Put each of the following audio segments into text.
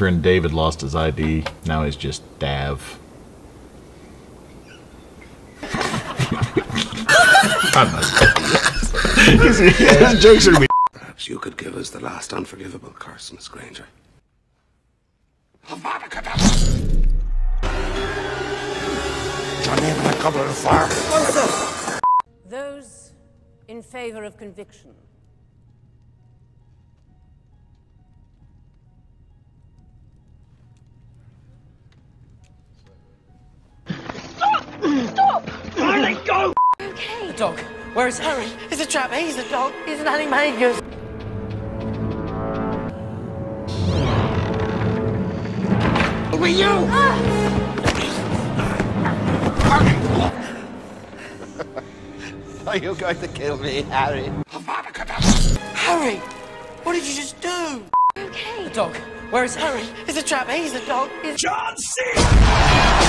friend David lost his ID. Now he's just Dav. His jokes are me. Perhaps you could give us the last unforgivable curse, Miss Granger. Those in favor of conviction. Dog. Where is Harry? He's a trap. He's a dog. He's an animagus. Who are you? Are you going to kill me, Harry? Harry, what did you just do? Okay. Dog. Where is Harry? He's a trap. He's a dog. He's John Cena.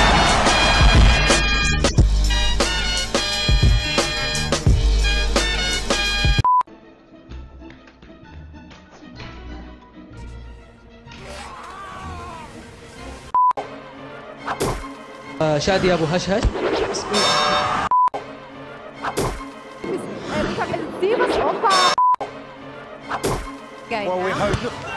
شادي ابو هشهش